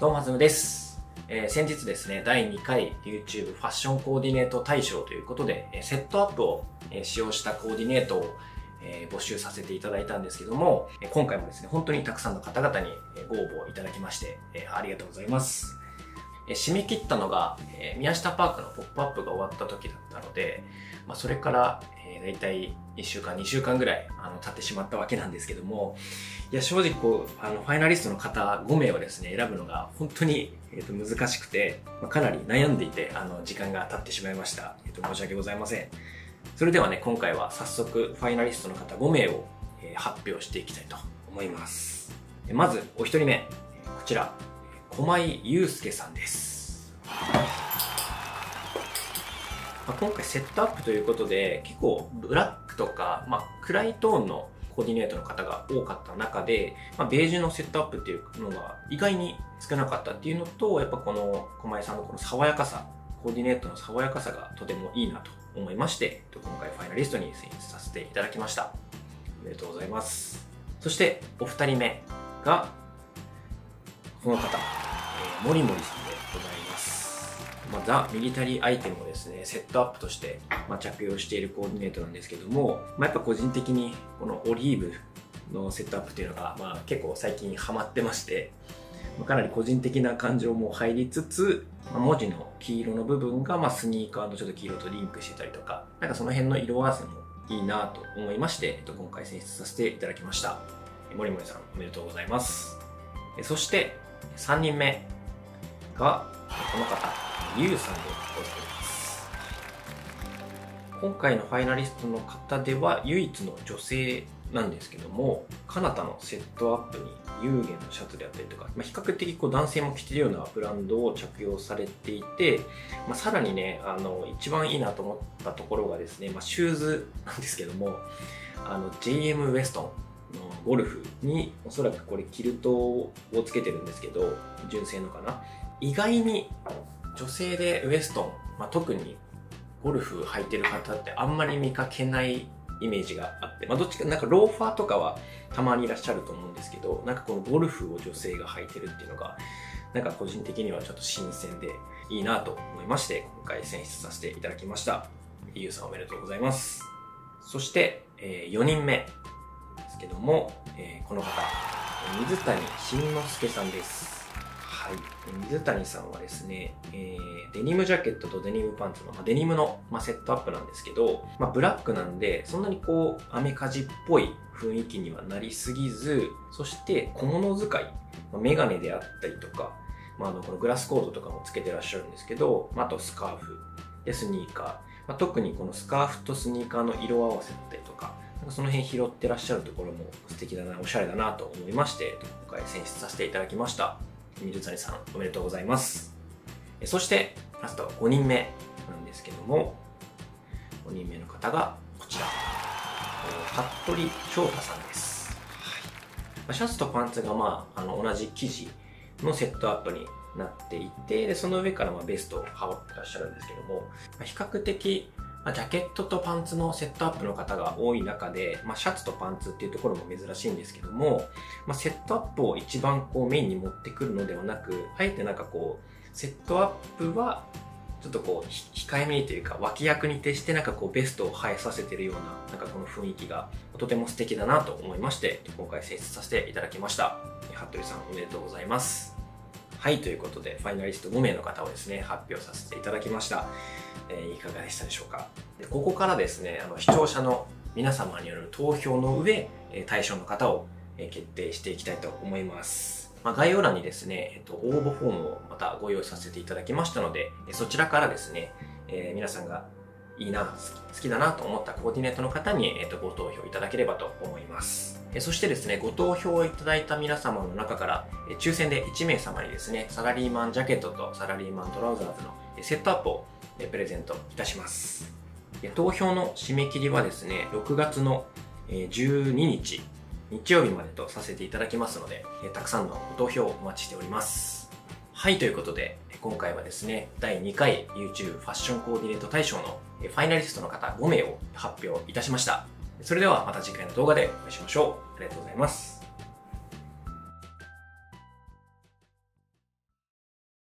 どうもはずむです。先日ですね、第2回 YouTube ファッションコーディネート大賞ということで、セットアップを使用したコーディネートを募集させていただいたんですけども、今回もですね、本当にたくさんの方々にご応募いただきまして、ありがとうございます。締め切ったのが、宮下パークのポップアップが終わった時だったので、それから、だいたい1週間、2週間ぐらい経ってしまったわけなんですけども、いや、正直こう、ファイナリストの方5名をですね、選ぶのが本当に、難しくて、かなり悩んでいて、時間が経ってしまいました。申し訳ございません。それではね、今回は早速、ファイナリストの方5名を、発表していきたいと思います。まず、お一人目、こちら。駒井祐介さんです。今回セットアップということで結構ブラックとか、暗いトーンのコーディネートの方が多かった中で、ベージュのセットアップっていうのが意外に少なかったっていうのと、やっぱこの駒井さんのこの爽やかさ、コーディネートの爽やかさがとてもいいなと思いまして、今回ファイナリストに選出させていただきました。おめでとうございます。そしてお二人目がこの方、モリモリさんでございます。ザ・ミリタリーアイテムをですね、セットアップとして、着用しているコーディネートなんですけども、やっぱ個人的にこのオリーブのセットアップというのが、結構最近ハマってまして、かなり個人的な感情も入りつつ、文字の黄色の部分が、スニーカーのちょっと黄色とリンクしてたりとか、その辺の色合わせもいいなと思いまして、今回選出させていただきました。モリモリさん、おめでとうございます。そして、3人目がこの方、ゆうさんでございます。今回のファイナリストの方では唯一の女性なんですけども、かなたのセットアップに有限のシャツであったりとか、比較的こう男性も着てるようなブランドを着用されていて、さらにね、一番いいなと思ったところがですね、シューズなんですけども、J.M.Westonのゴルフにおそらくこれキルトをつけてるんですけど、純正のかな。意外に女性でウエストン、特にゴルフ履いてる方ってあんまり見かけないイメージがあって、どっちかなんかローファーとかはたまにいらっしゃると思うんですけど、このゴルフを女性が履いてるっていうのが個人的にはちょっと新鮮でいいなと思いまして、今回選出させていただきました。ゆうさん、おめでとうございます。そして、4人目ですけども、この方、水谷慎之介さんです。はい、水谷さんはですね、デニムジャケットとデニムパンツの、デニムの、セットアップなんですけど、ブラックなんでそんなにこうアメカジっぽい雰囲気にはなりすぎず、そして小物使い、メガネであったりとか、このグラスコードとかもつけてらっしゃるんですけど、あとスカーフでスニーカー、特にこのスカーフとスニーカーの色合わせだったりとか、その辺拾ってらっしゃるところも素敵だな、おしゃれだなと思いまして、今回選出させていただきました。水谷さん、おめでとうございます。そして、ラスト5人目なんですけども、5人目の方がこちら、服部翔太さんです。はい、シャツとパンツが、同じ生地のセットアップになっていて、その上からベストを羽織ってらっしゃるんですけども、比較的、ジャケットとパンツのセットアップの方が多い中で、シャツとパンツっていうところも珍しいんですけども、セットアップを一番こうメインに持ってくるのではなく、あえてセットアップはちょっとこう控えめにというか、脇役に徹してベストを映えさせてるような、この雰囲気がとても素敵だなと思いまして、今回選出させていただきました。服部さん、おめでとうございます。はい、ということで、ファイナリスト5名の方をですね、発表させていただきました。いかがでしたでしょうか。ここからですね、視聴者の皆様による投票の上、対象の方を決定していきたいと思います。概要欄にですね、応募フォームをまたご用意させていただきましたので、そちらからですね、皆さんがいいな、好きだなと思ったコーディネートの方に、ご投票いただければと思います。そしてですね、ご投票をいただいた皆様の中から、抽選で1名様にですね、サラリーマンジャケットとサラリーマントラウザーズのセットアップをプレゼントいたします。投票の締め切りはですね、6月の12日、日曜日までとさせていただきますので、たくさんのご投票をお待ちしております。はい、ということで、今回はですね、第2回 YouTube ファッションコーディネート大賞のファイナリストの方5名を発表いたしました。それではまた次回の動画でお会いしましょう。ありがとうございます。